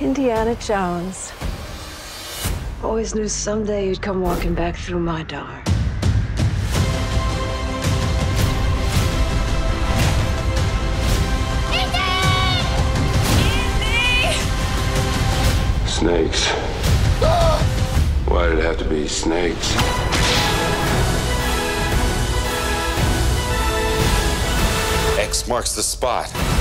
Indiana Jones. Always knew someday you'd come walking back through my door. Indy! Indy! Snakes. Why did it have to be snakes? X marks the spot.